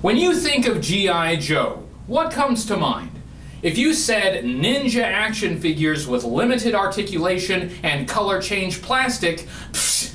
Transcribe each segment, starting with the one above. When you think of G.I. Joe, what comes to mind? If you said ninja action figures with limited articulation and color change plastic, pfft,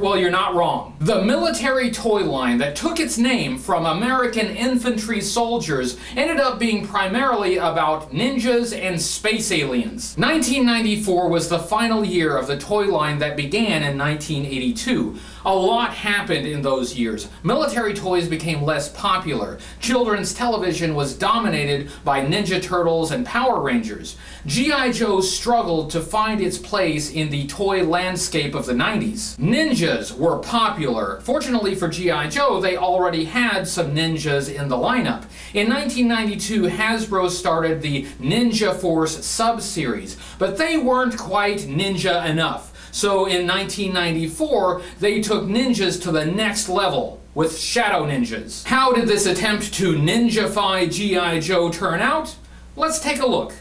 well, you're not wrong. The military toy line that took its name from American infantry soldiers ended up being primarily about ninjas and space aliens. 1994 was the final year of the toy line that began in 1982. A lot happened in those years. Military toys became less popular. Children's television was dominated by Ninja Turtles and Power Rangers. G.I. Joe struggled to find its place in the toy landscape of the 90s. Ninjas were popular. Fortunately for G.I. Joe, they already had some ninjas in the lineup. In 1992, Hasbro started the Ninja Force sub-series, but they weren't quite ninja enough. So in 1994, they took ninjas to the next level with Shadow Ninjas. How did this attempt to ninjafy G.I. Joe turn out? Let's take a look.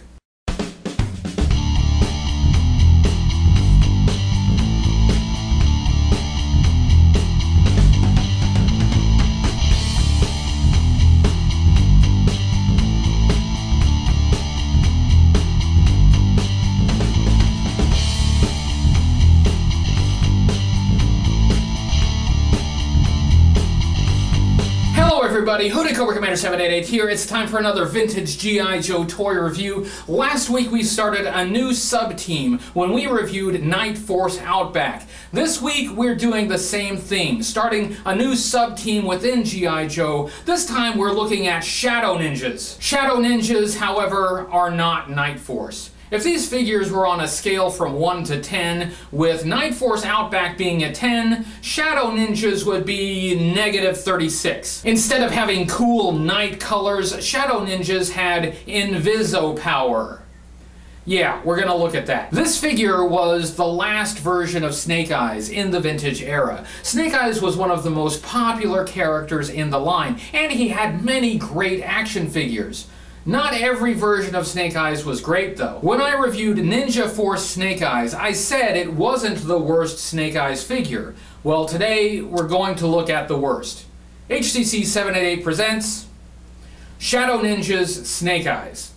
Everybody, Hoodeco Commander 788 here. It's time for another vintage G.I. Joe toy review. Last week we started a new sub-team when we reviewed Night Force Outback. This week we're doing the same thing, starting a new sub-team within G.I. Joe. This time we're looking at Shadow Ninjas. Shadow Ninjas, however, are not Night Force. If these figures were on a scale from 1 to 10, with Night Force Outback being a 10, Shadow Ninjas would be negative 36. Instead of having cool night colors, Shadow Ninjas had Inviso power. Yeah, we're gonna look at that. This figure was the last version of Snake Eyes in the vintage era. Snake Eyes was one of the most popular characters in the line, and he had many great action figures. Not every version of Snake Eyes was great, though. When I reviewed Ninja Force Snake Eyes, I said it wasn't the worst Snake Eyes figure. Well, today we're going to look at the worst. HCC 788 presents Shadow Ninjas Snake Eyes.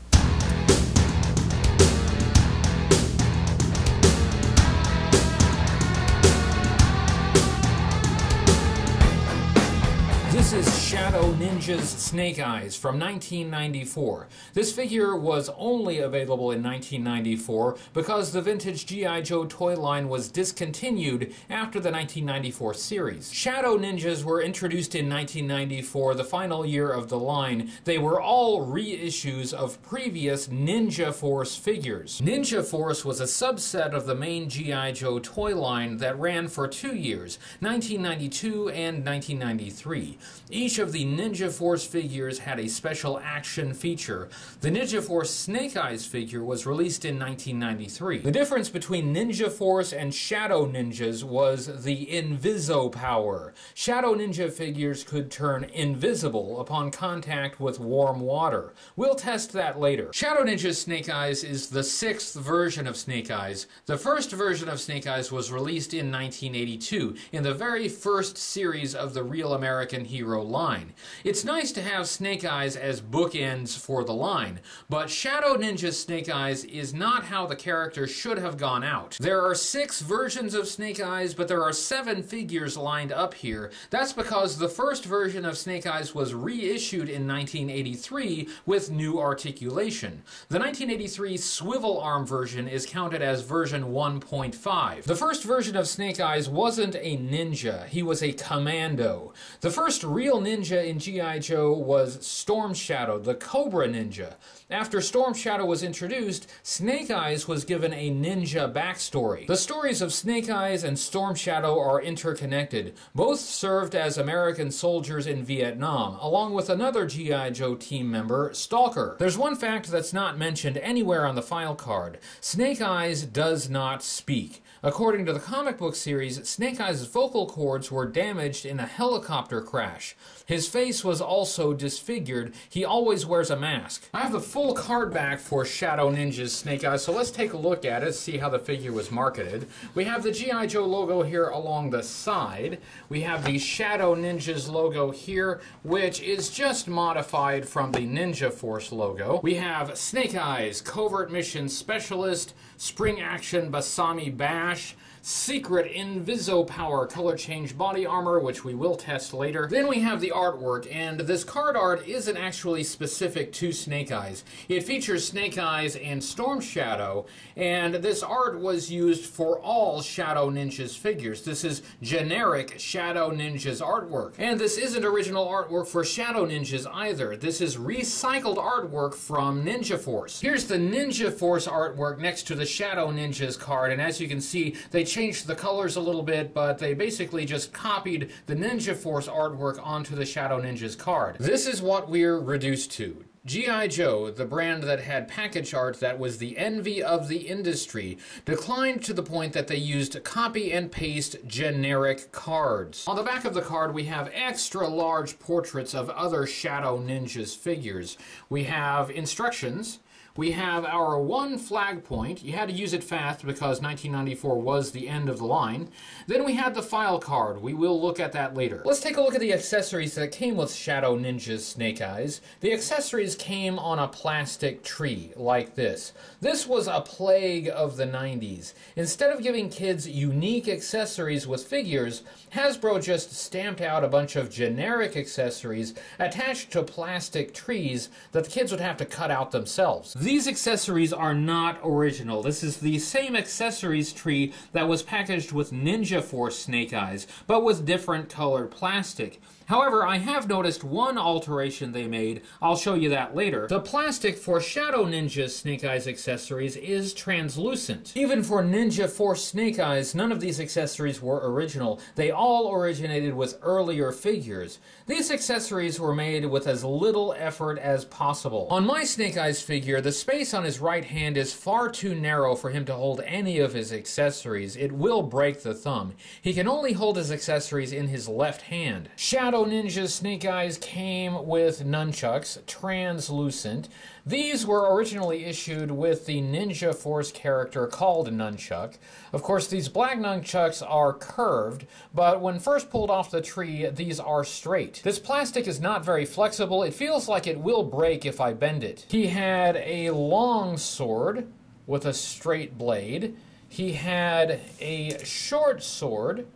This is Shadow Ninjas Snake Eyes from 1994. This figure was only available in 1994 because the vintage G.I. Joe toy line was discontinued after the 1994 series. Shadow Ninjas were introduced in 1994, the final year of the line. They were all reissues of previous Ninja Force figures. Ninja Force was a subset of the main G.I. Joe toy line that ran for 2 years, 1992 and 1993. Each of the Ninja Force figures had a special action feature. The Ninja Force Snake Eyes figure was released in 1993. The difference between Ninja Force and Shadow Ninjas was the Inviso power. Shadow Ninja figures could turn invisible upon contact with warm water. We'll test that later. Shadow Ninja Snake Eyes is the sixth version of Snake Eyes. The first version of Snake Eyes was released in 1982 in the very first series of the Real American Hero line. It's nice to have Snake Eyes as bookends for the line, but Shadow Ninja Snake Eyes is not how the character should have gone out. There are 6 versions of Snake Eyes, but there are 7 figures lined up here. That's because the first version of Snake Eyes was reissued in 1983 with new articulation. The 1983 swivel arm version is counted as version 1.5. The first version of Snake Eyes wasn't a ninja, he was a commando. The first real ninja in G.I. Joe was Storm Shadow, the Cobra Ninja. After Storm Shadow was introduced, Snake Eyes was given a ninja backstory. The stories of Snake Eyes and Storm Shadow are interconnected. Both served as American soldiers in Vietnam, along with another G.I. Joe team member, Stalker. There's one fact that's not mentioned anywhere on the file card. Snake Eyes does not speak. According to the comic book series, Snake Eyes' vocal cords were damaged in a helicopter crash. His face was also disfigured. He always wears a mask. I have the full card back for Shadow Ninja's Snake Eyes, so let's take a look at it, see how the figure was marketed. We have the G.I. Joe logo here along the side. We have the Shadow Ninja's logo here, which is just modified from the Ninja Force logo. We have Snake Eyes, Covert Mission Specialist, Spring Action Basami Bash, Secret Inviso Power Color Change Body Armor, which we will test later. Then we have the artwork, and this card art isn't actually specific to Snake Eyes. It features Snake Eyes and Storm Shadow, and this art was used for all Shadow Ninja's figures. This is generic Shadow Ninja's artwork. And this isn't original artwork for Shadow Ninja's either. This is recycled artwork from Ninja Force. Here's the Ninja Force artwork next to the Shadow Ninja's card, and as you can see, they changed the colors a little bit, but they basically just copied the Ninja Force artwork onto the Shadow Ninja's card. This is what we're reduced to. G.I. Joe, the brand that had package art that was the envy of the industry, declined to the point that they used copy and paste generic cards. On the back of the card, we have extra large portraits of other Shadow Ninja's figures. We have instructions. We have our one flag point. You had to use it fast because 1994 was the end of the line. Then we had the file card. We will look at that later. Let's take a look at the accessories that came with Shadow Ninja's Snake Eyes. The accessories came on a plastic tree like this. This was a plague of the 90s. Instead of giving kids unique accessories with figures, Hasbro just stamped out a bunch of generic accessories attached to plastic trees that the kids would have to cut out themselves. These accessories are not original. This is the same accessories tree that was packaged with Ninja Force Snake Eyes, but with different colored plastic. However, I have noticed one alteration they made. I'll show you that later. The plastic for Shadow Ninja's Snake Eyes accessories is translucent. Even for Ninja Force Snake Eyes, none of these accessories were original. They all originated with earlier figures. These accessories were made with as little effort as possible. On my Snake Eyes figure, the space on his right hand is far too narrow for him to hold any of his accessories. It will break the thumb. He can only hold his accessories in his left hand. Shadow Ninja's Snake Eyes came with nunchucks, translucent. These were originally issued with the Ninja Force character called Nunchuck. Of course, these black nunchucks are curved, but when first pulled off the tree, these are straight. This plastic is not very flexible. It feels like it will break if I bend it. He had a long sword with a straight blade. He had a short sword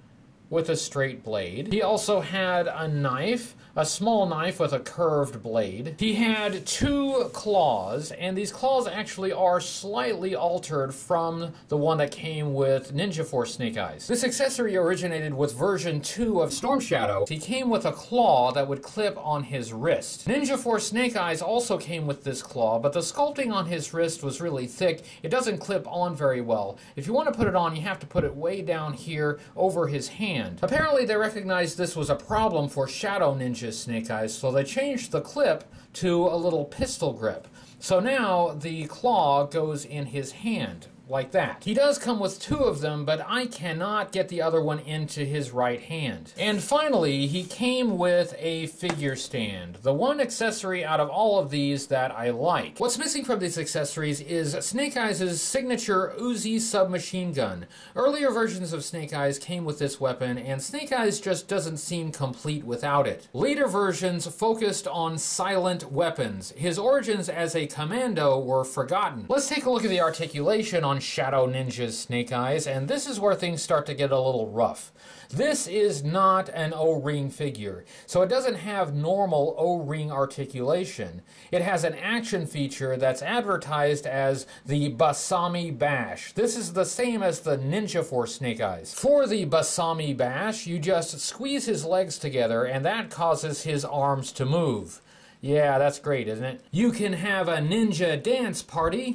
with a straight blade. He also had a knife, a small knife with a curved blade. He had two claws, and these claws actually are slightly altered from the one that came with Ninja Force Snake Eyes. This accessory originated with version 2 of Storm Shadow. He came with a claw that would clip on his wrist. Ninja Force Snake Eyes also came with this claw, but the sculpting on his wrist was really thick. It doesn't clip on very well. If you want to put it on, you have to put it way down here over his hand. Apparently, they recognized this was a problem for Shadow Ninja Snake Eyes, so they changed the clip to a little pistol grip. So now the claw goes in his hand, like that. He does come with two of them, but I cannot get the other one into his right hand. And finally, he came with a figure stand, the one accessory out of all of these that I like. What's missing from these accessories is Snake Eyes' signature Uzi submachine gun. Earlier versions of Snake Eyes came with this weapon, and Snake Eyes just doesn't seem complete without it. Later versions focused on silent weapons. His origins as a commando were forgotten. Let's take a look at the articulation on Shadow Ninja's Snake Eyes, and this is where things start to get a little rough. This is not an O-ring figure, so it doesn't have normal O-ring articulation. It has an action feature that's advertised as the Basami Bash. This is the same as the Ninja Force Snake Eyes. For the Basami Bash, you just squeeze his legs together, and that causes his arms to move. Yeah, that's great, isn't it? You can have a ninja dance party.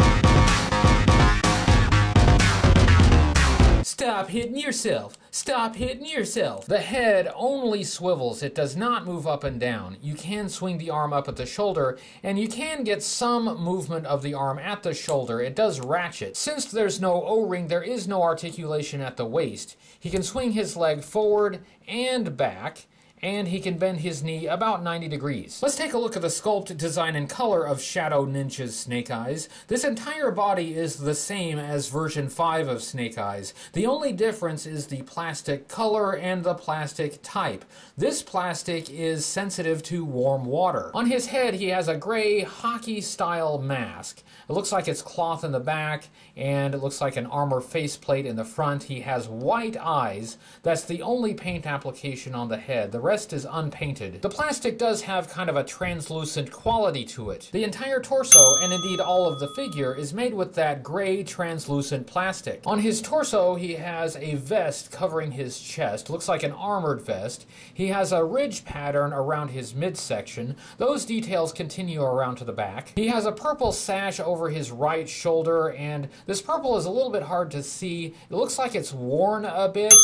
Stop hitting yourself! Stop hitting yourself! The head only swivels. It does not move up and down. You can swing the arm up at the shoulder, and you can get some movement of the arm at the shoulder. It does ratchet. Since there's no O-ring, there is no articulation at the waist. He can swing his leg forward and back, and he can bend his knee about 90 degrees. Let's take a look at the sculpt, design, and color of Shadow Ninja's Snake Eyes. This entire body is the same as version 5 of Snake Eyes. The only difference is the plastic color and the plastic type. This plastic is sensitive to warm water. On his head, he has a gray hockey-style mask. It looks like it's cloth in the back, and it looks like an armor faceplate in the front. He has white eyes. That's the only paint application on the head. The rest is unpainted. The plastic does have kind of a translucent quality to it. The entire torso, and indeed all of the figure, is made with that gray translucent plastic. On his torso, he has a vest covering his chest. Looks like an armored vest. He has a ridge pattern around his midsection. Those details continue around to the back. He has a purple sash over his right shoulder, and this purple is a little bit hard to see. It looks like it's worn a bit,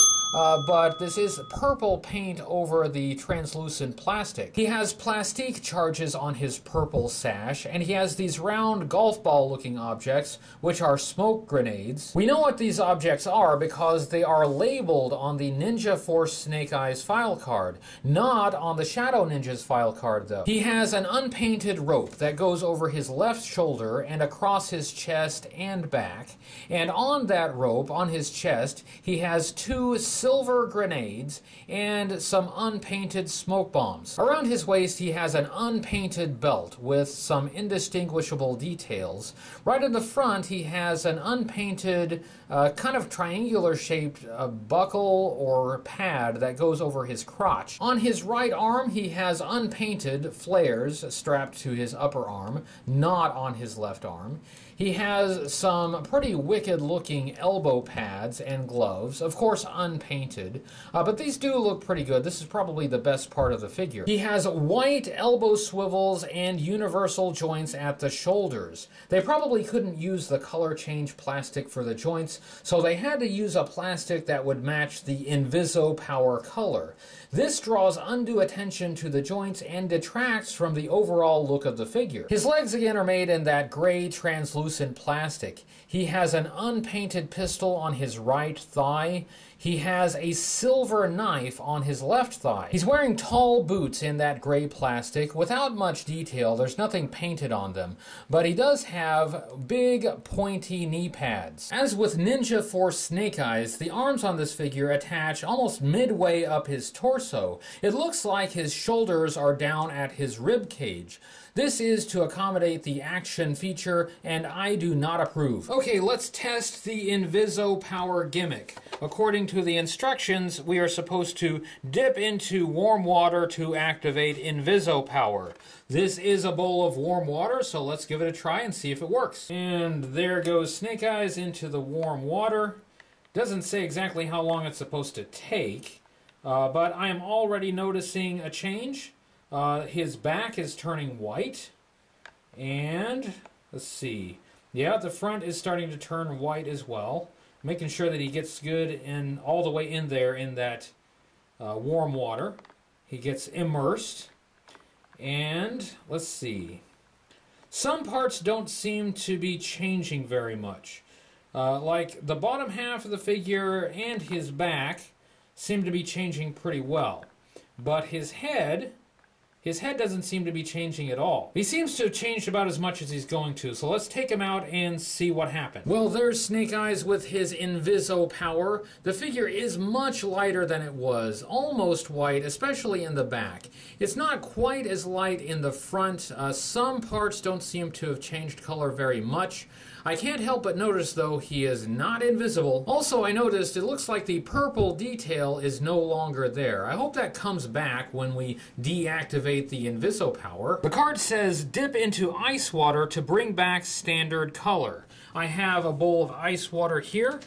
but this is purple paint over the translucent plastic. He has plastique charges on his purple sash, and he has these round golf ball looking objects, which are smoke grenades. We know what these objects are because they are labeled on the Ninja Force Snake Eyes file card, not on the Shadow Ninja's file card though. He has an unpainted rope that goes over his left shoulder and across his chest and back, and on that rope, on his chest, he has two silver grenades and some unpainted smoke bombs. Around his waist, he has an unpainted belt with some indistinguishable details. Right in the front, he has an unpainted kind of triangular shaped buckle or pad that goes over his crotch. On his right arm, he has unpainted flares strapped to his upper arm, not on his left arm. He has some pretty wicked looking elbow pads and gloves, of course unpainted, but these do look pretty good. This is probably the best part of the figure. He has white elbow swivels and universal joints at the shoulders. They probably couldn't use the color change plastic for the joints, so they had to use a plastic that would match the Inviso Power color. This draws undue attention to the joints and detracts from the overall look of the figure. His legs again are made in that gray translucent plastic. He has an unpainted pistol on his right thigh. He has a silver knife on his left thigh. He's wearing tall boots in that gray plastic without much detail. There's nothing painted on them, but he does have big pointy knee pads. As with Ninja Force Snake Eyes, the arms on this figure attach almost midway up his torso. It looks like his shoulders are down at his rib cage. This is to accommodate the action feature, and I do not approve. Okay, let's test the Inviso Power gimmick. According to the instructions, we are supposed to dip into warm water to activate Inviso Power. This is a bowl of warm water, so let's give it a try and see if it works. And there goes Snake Eyes into the warm water. Doesn't say exactly how long it's supposed to take, but I am already noticing a change. His back is turning white, and let's see. Yeah, the front is starting to turn white as well, making sure that he gets good and all the way in there in that warm water. He gets immersed, and let's see. Some parts don't seem to be changing very much. Like the bottom half of the figure and his back seem to be changing pretty well, but his head... his head doesn't seem to be changing at all. He seems to have changed about as much as he's going to, so let's take him out and see what happened. Well, there's Snake Eyes with his Inviso Power. The figure is much lighter than it was, almost white, especially in the back. It's not quite as light in the front. Some parts don't seem to have changed color very much. I can't help but notice, though, he is not invisible. Also, I noticed it looks like the purple detail is no longer there. I hope that comes back when we deactivate the Inviso Power. The card says, dip into ice water to bring back standard color. I have a bowl of ice water here,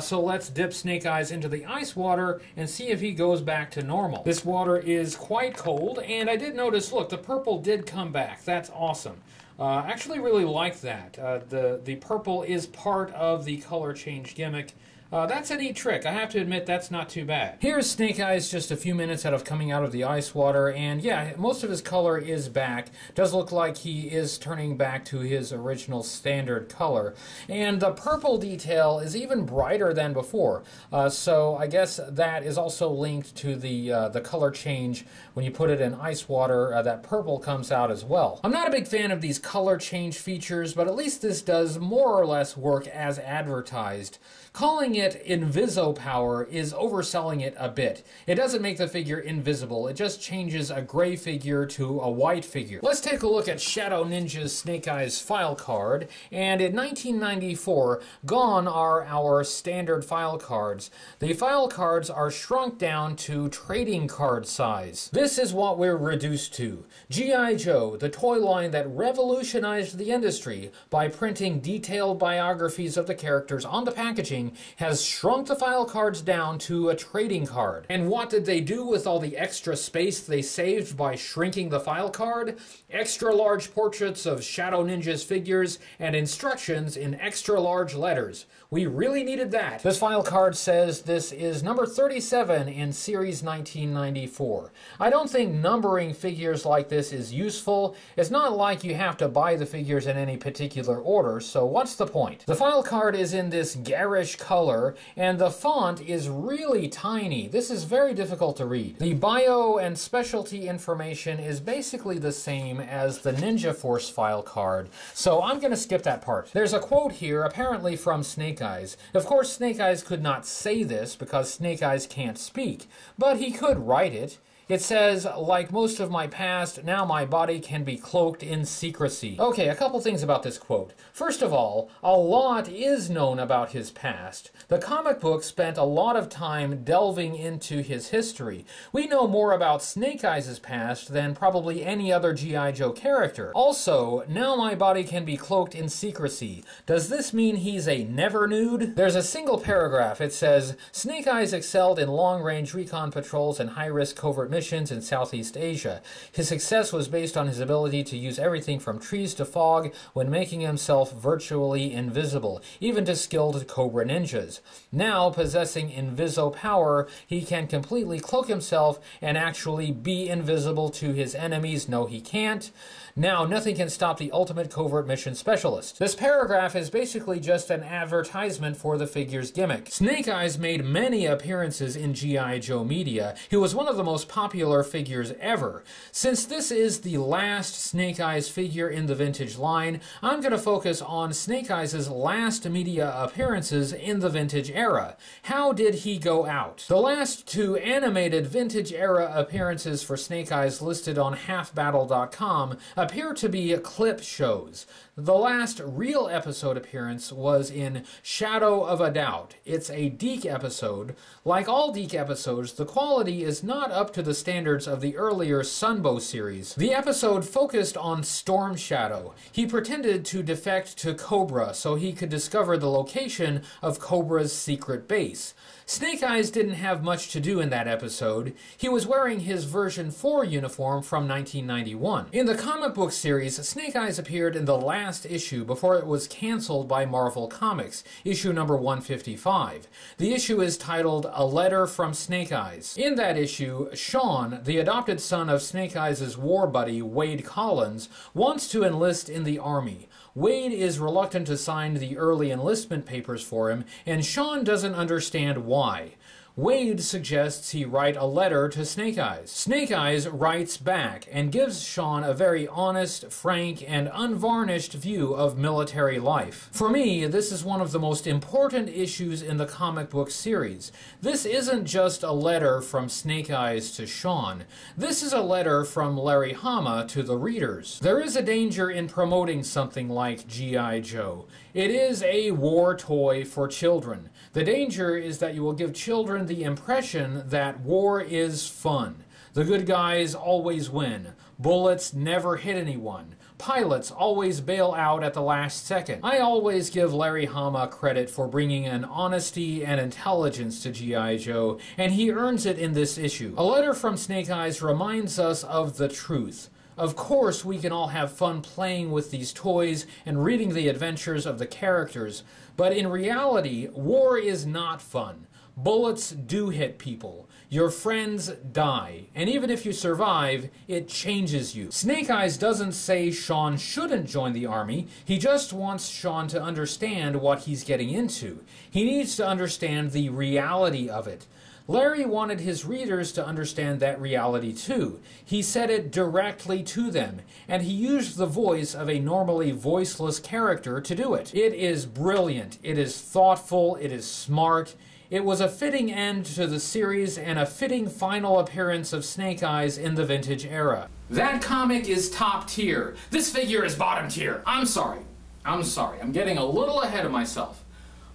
so let's dip Snake Eyes into the ice water and see if he goes back to normal. This water is quite cold, and I did notice, look, the purple did come back. That's awesome. I actually really like that. The purple is part of the color change gimmick. That's a neat trick. I have to admit, that's not too bad. Here's Snake Eyes just a few minutes out of coming out of the ice water, and yeah, most of his color is back. Does look like he is turning back to his original standard color. And the purple detail is even brighter than before. So I guess that is also linked to the color change. When you put it in ice water, that purple comes out as well. I'm not a big fan of these color change features, but at least this does more or less work as advertised. Calling it Invisopower is overselling it a bit. It doesn't make the figure invisible, it just changes a gray figure to a white figure. Let's take a look at Shadow Ninja's Snake Eyes file card, and in 1994, gone are our standard file cards. The file cards are shrunk down to trading card size. This is what we're reduced to. G.I. Joe, the toy line that revolutionized the industry by printing detailed biographies of the characters on the packaging, has shrunk the file cards down to a trading card. And what did they do with all the extra space they saved by shrinking the file card? Extra large portraits of Shadow Ninja's figures and instructions in extra large letters. We really needed that. This file card says this is number 37 in series 1994. I don't think numbering figures like this is useful. It's not like you have to buy the figures in any particular order, so what's the point? The file card is in this garish color, and the font is really tiny. This is very difficult to read. The bio and specialty information is basically the same as the Ninja Force file card, so I'm going to skip that part. There's a quote here, apparently from Snake Eyes. Of course, Snake Eyes could not say this because Snake Eyes can't speak, but he could write it. It says, like most of my past, now my body can be cloaked in secrecy. Okay, a couple things about this quote. First of all, a lot is known about his past. The comic book spent a lot of time delving into his history. We know more about Snake Eyes' past than probably any other G.I. Joe character. Also, now my body can be cloaked in secrecy. Does this mean he's a never nude? There's a single paragraph. It says, Snake Eyes excelled in long-range recon patrols and high-risk covert missions in Southeast Asia. His success was based on his ability to use everything from trees to fog when making himself virtually invisible, even to skilled Cobra ninjas. Now, possessing Invisopower, he can completely cloak himself and actually be invisible to his enemies. No, he can't. Now, nothing can stop the ultimate covert mission specialist. This paragraph is basically just an advertisement for the figure's gimmick. Snake Eyes made many appearances in G.I. Joe media. He was one of the most popular figures ever. Since this is the last Snake Eyes figure in the vintage line, I'm going to focus on Snake Eyes' last media appearances in the vintage era. How did he go out? The last two animated vintage era appearances for Snake Eyes listed on halfbattle.com appear to be clip shows. The last real episode appearance was in Shadow of a Doubt. It's a Deke episode. Like all Deke episodes, the quality is not up to the standards of the earlier Sunbow series. The episode focused on Storm Shadow. He pretended to defect to Cobra so he could discover the location of Cobra's secret base. Snake Eyes didn't have much to do in that episode. He was wearing his version 4 uniform from 1991. In the comic book series, Snake Eyes appeared in the last issue before it was canceled by Marvel Comics, issue number 155. The issue is titled A Letter from Snake Eyes. In that issue, Sean, the adopted son of Snake Eyes' war buddy, Wade Collins, wants to enlist in the army. Wade is reluctant to sign the early enlistment papers for him, and Sean doesn't understand why. Wade suggests he write a letter to Snake Eyes. Snake Eyes writes back and gives Sean a very honest, frank, and unvarnished view of military life. For me, this is one of the most important issues in the comic book series. This isn't just a letter from Snake Eyes to Sean. This is a letter from Larry Hama to the readers. There is a danger in promoting something like G.I. Joe. It is a war toy for children. The danger is that you will give children the impression that war is fun. The good guys always win. Bullets never hit anyone. Pilots always bail out at the last second. I always give Larry Hama credit for bringing an honesty and intelligence to G.I. Joe, and he earns it in this issue. A Letter from Snake Eyes reminds us of the truth. Of course, we can all have fun playing with these toys and reading the adventures of the characters, but in reality, war is not fun. Bullets do hit people. Your friends die. And even if you survive, it changes you. Snake Eyes doesn't say Sean shouldn't join the army. He just wants Sean to understand what he's getting into. He needs to understand the reality of it. Larry wanted his readers to understand that reality too. He said it directly to them, and he used the voice of a normally voiceless character to do it. It is brilliant, it is thoughtful, it is smart. It was a fitting end to the series and a fitting final appearance of Snake Eyes in the vintage era. That comic is top tier. This figure is bottom tier. I'm sorry. I'm getting a little ahead of myself.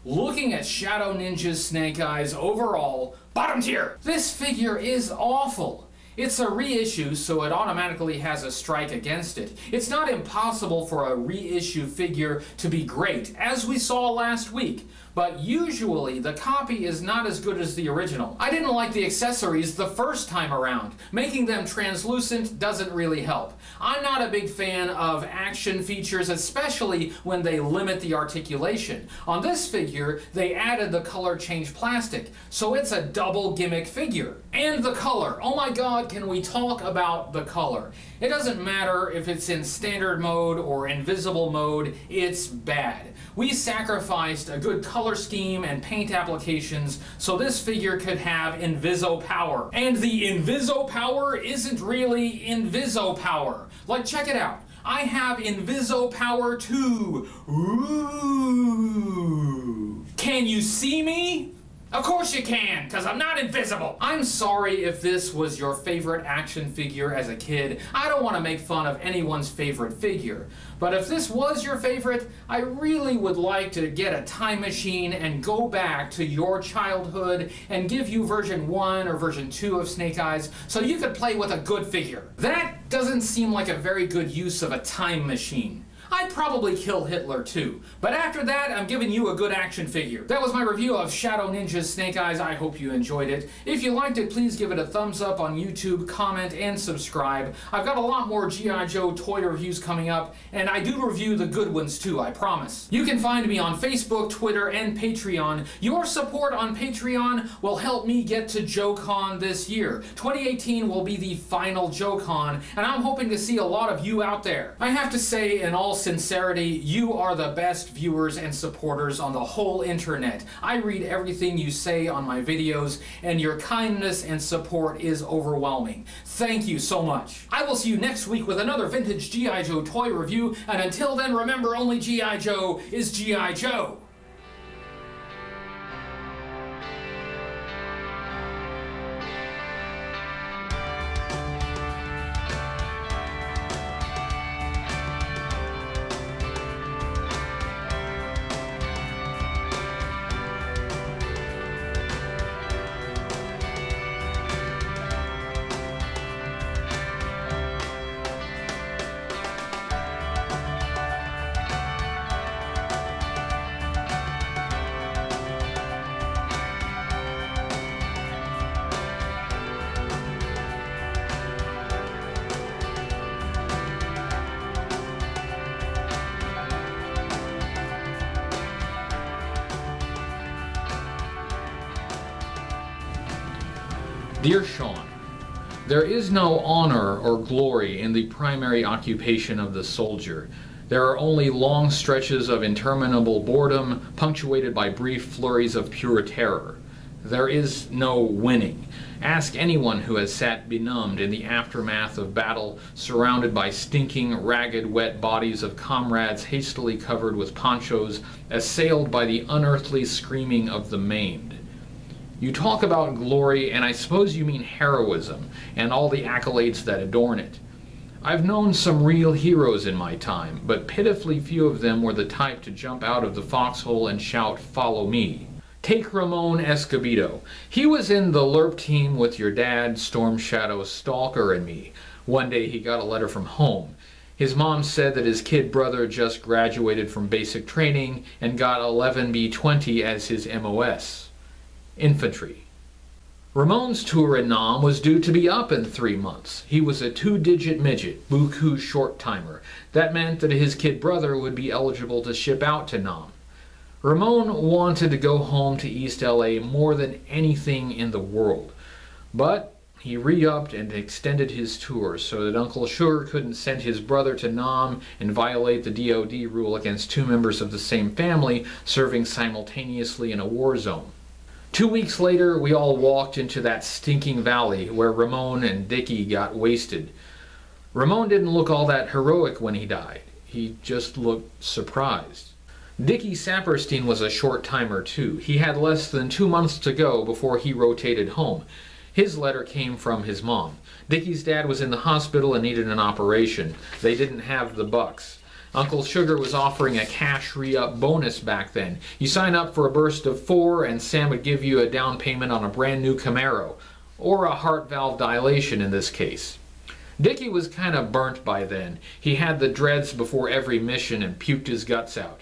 Looking at Shadow Ninja's Snake Eyes overall, bottom tier! This figure is awful. It's a reissue, so it automatically has a strike against it. It's not impossible for a reissue figure to be great, as we saw last week, but usually the copy is not as good as the original. I didn't like the accessories the first time around. Making them translucent doesn't really help. I'm not a big fan of action features, especially when they limit the articulation. On this figure, they added the color change plastic, so it's a double gimmick figure. And the color, oh my god, can we talk about the color? It doesn't matter if it's in standard mode or invisible mode, it's bad. We sacrificed a good color scheme and paint applications so this figure could have Inviso power. And the Inviso power isn't really Inviso power. Like, check it out. I have Inviso power too. Ooh. Can you see me? Of course you can, because I'm not invisible! I'm sorry if this was your favorite action figure as a kid. I don't want to make fun of anyone's favorite figure. But if this was your favorite, I really would like to get a time machine and go back to your childhood and give you version 1 or version 2 of Snake Eyes so you could play with a good figure. That doesn't seem like a very good use of a time machine. I'd probably kill Hitler too. But after that, I'm giving you a good action figure. That was my review of Shadow Ninja's Snake Eyes. I hope you enjoyed it. If you liked it, please give it a thumbs up on YouTube, comment, and subscribe. I've got a lot more G.I. Joe toy reviews coming up, and I do review the good ones too, I promise. You can find me on Facebook, Twitter, and Patreon. Your support on Patreon will help me get to JoeCon this year. 2018 will be the final JoeCon, and I'm hoping to see a lot of you out there. I have to say, in all sincerity, you are the best viewers and supporters on the whole internet. I read everything you say on my videos, and your kindness and support is overwhelming. Thank you so much. I will see you next week with another vintage G.I. Joe toy review, and until then, remember, only G.I. Joe is G.I. Joe. Dear Sean, there is no honor or glory in the primary occupation of the soldier. There are only long stretches of interminable boredom, punctuated by brief flurries of pure terror. There is no winning. Ask anyone who has sat benumbed in the aftermath of battle, surrounded by stinking, ragged, wet bodies of comrades hastily covered with ponchos, assailed by the unearthly screaming of the maimed. You talk about glory, and I suppose you mean heroism and all the accolades that adorn it. I've known some real heroes in my time, but pitifully few of them were the type to jump out of the foxhole and shout, "Follow me." Take Ramon Escobedo. He was in the LERP team with your dad, Storm Shadow, Stalker, and me. One day he got a letter from home. His mom said that his kid brother just graduated from basic training and got 11B20 as his MOS. Infantry. Ramon's tour in Nam was due to be up in 3 months. He was a two-digit midget, Buku short timer. That meant that his kid brother would be eligible to ship out to Nam. Ramon wanted to go home to East LA more than anything in the world, but he re-upped and extended his tour so that Uncle Sugar couldn't send his brother to Nam and violate the DoD rule against two members of the same family serving simultaneously in a war zone. 2 weeks later, we all walked into that stinking valley where Ramon and Dickie got wasted. Ramon didn't look all that heroic when he died. He just looked surprised. Dickie Saperstein was a short timer too. He had less than 2 months to go before he rotated home. His letter came from his mom. Dickie's dad was in the hospital and needed an operation. They didn't have the bucks. Uncle Sugar was offering a cash re-up bonus back then. You sign up for a burst of 4 and Sam would give you a down payment on a brand new Camaro, or a heart valve dilation in this case. Dickie was kind of burnt by then. He had the dreads before every mission and puked his guts out.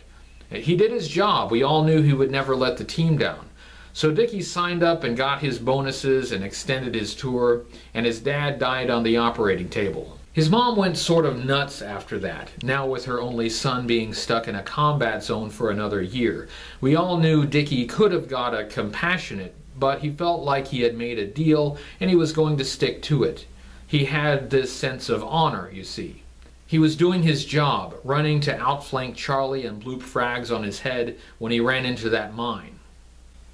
He did his job. We all knew he would never let the team down. So Dickie signed up and got his bonuses and extended his tour, and his dad died on the operating table. His mom went sort of nuts after that, now with her only son being stuck in a combat zone for another year. We all knew Dickie could have got a compassionate, but he felt like he had made a deal and he was going to stick to it. He had this sense of honor, you see. He was doing his job, running to outflank Charlie and bloop frags on his head when he ran into that mine.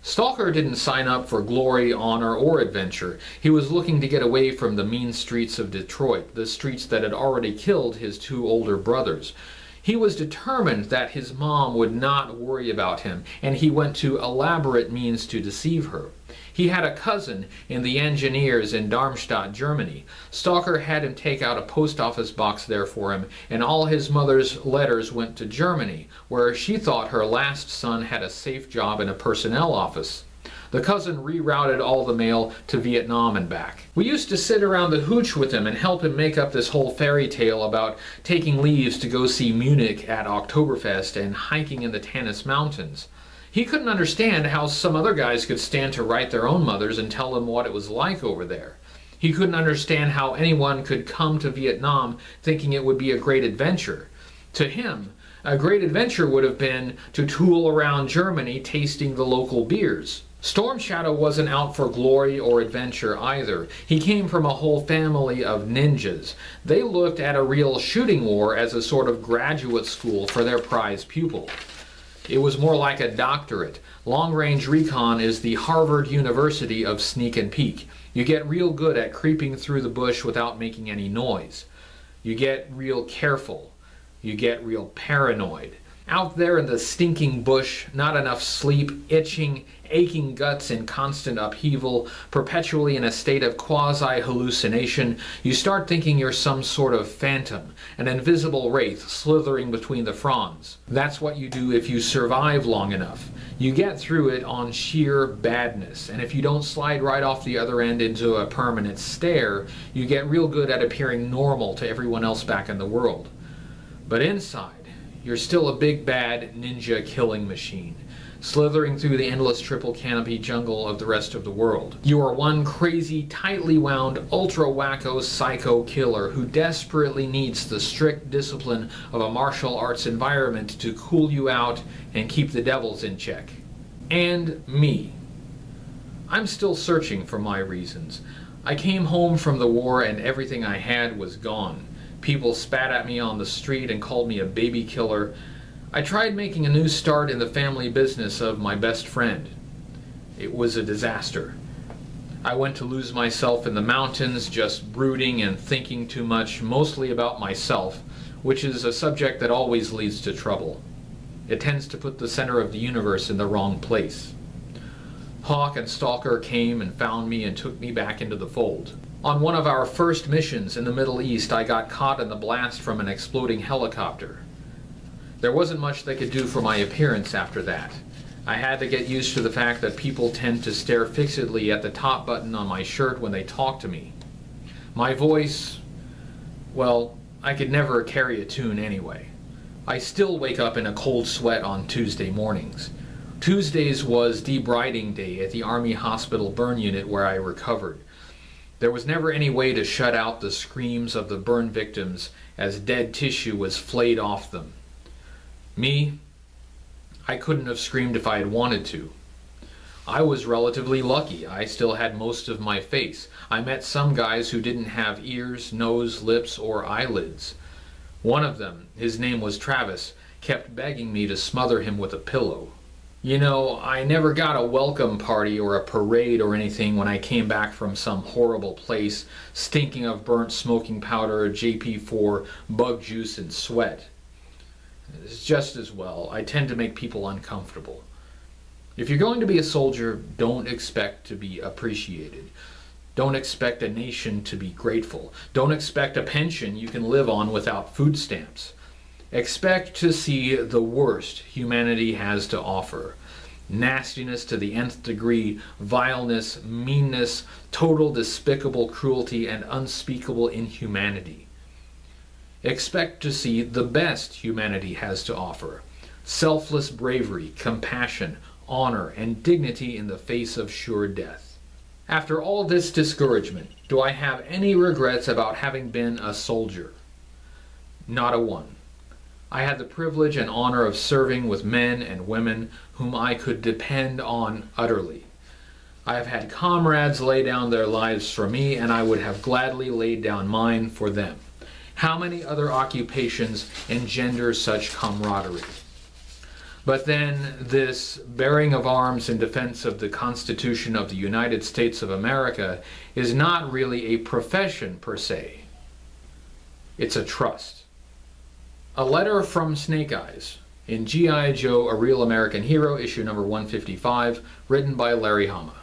Stalker didn't sign up for glory, honor, or adventure. He was looking to get away from the mean streets of Detroit, the streets that had already killed his two older brothers. He was determined that his mom would not worry about him, and he went to elaborate means to deceive her. He had a cousin in the engineers in Darmstadt, Germany. Stalker had him take out a post office box there for him, and all his mother's letters went to Germany, where she thought her last son had a safe job in a personnel office. The cousin rerouted all the mail to Vietnam and back. We used to sit around the hooch with him and help him make up this whole fairy tale about taking leaves to go see Munich at Oktoberfest and hiking in the Taunus Mountains. He couldn't understand how some other guys could stand to write their own mothers and tell them what it was like over there. He couldn't understand how anyone could come to Vietnam thinking it would be a great adventure. To him, a great adventure would have been to tool around Germany tasting the local beers. Storm Shadow wasn't out for glory or adventure either. He came from a whole family of ninjas. They looked at a real shooting war as a sort of graduate school for their prized pupil. It was more like a doctorate. Long-range recon is the Harvard University of sneak and peek. You get real good at creeping through the bush without making any noise. You get real careful. You get real paranoid. Out there in the stinking bush, not enough sleep, itching, aching guts in constant upheaval, perpetually in a state of quasi-hallucination, you start thinking you're some sort of phantom, an invisible wraith slithering between the fronds. That's what you do if you survive long enough. You get through it on sheer badness, and if you don't slide right off the other end into a permanent stare, you get real good at appearing normal to everyone else back in the world. But inside, you're still a big bad ninja killing machine, slithering through the endless triple canopy jungle of the rest of the world. You are one crazy, tightly wound, ultra wacko psycho killer who desperately needs the strict discipline of a martial arts environment to cool you out and keep the devils in check. And me. I'm still searching for my reasons. I came home from the war and everything I had was gone. People spat at me on the street and called me a baby killer. I tried making a new start in the family business of my best friend. It was a disaster. I went to lose myself in the mountains, just brooding and thinking too much, mostly about myself, which is a subject that always leads to trouble. It tends to put the center of the universe in the wrong place. Hawk and Stalker came and found me and took me back into the fold. On one of our first missions in the Middle East, I got caught in the blast from an exploding helicopter. There wasn't much they could do for my appearance after that. I had to get used to the fact that people tend to stare fixedly at the top button on my shirt when they talk to me. My voice, well, I could never carry a tune anyway. I still wake up in a cold sweat on Tuesday mornings. Tuesdays was debriding day at the Army Hospital burn unit where I recovered. There was never any way to shut out the screams of the burn victims as dead tissue was flayed off them. Me, I couldn't have screamed if I had wanted to. I was relatively lucky. I still had most of my face. I met some guys who didn't have ears, nose, lips, or eyelids. One of them, his name was Travis, kept begging me to smother him with a pillow. You know, I never got a welcome party or a parade or anything when I came back from some horrible place, stinking of burnt smoking powder, JP4, bug juice, and sweat. It's just as well. I tend to make people uncomfortable. If you're going to be a soldier, don't expect to be appreciated. Don't expect a nation to be grateful. Don't expect a pension you can live on without food stamps. Expect to see the worst humanity has to offer. Nastiness to the nth degree, vileness, meanness, total despicable cruelty, and unspeakable inhumanity. Expect to see the best humanity has to offer. Selfless bravery, compassion, honor, and dignity in the face of sure death. After all this discouragement, do I have any regrets about having been a soldier? Not a one. I had the privilege and honor of serving with men and women whom I could depend on utterly. I have had comrades lay down their lives for me, and I would have gladly laid down mine for them. How many other occupations engender such camaraderie? But then this bearing of arms in defense of the Constitution of the United States of America is not really a profession per se. It's a trust. A letter from Snake Eyes in G.I. Joe, A Real American Hero, issue number 155, written by Larry Hama.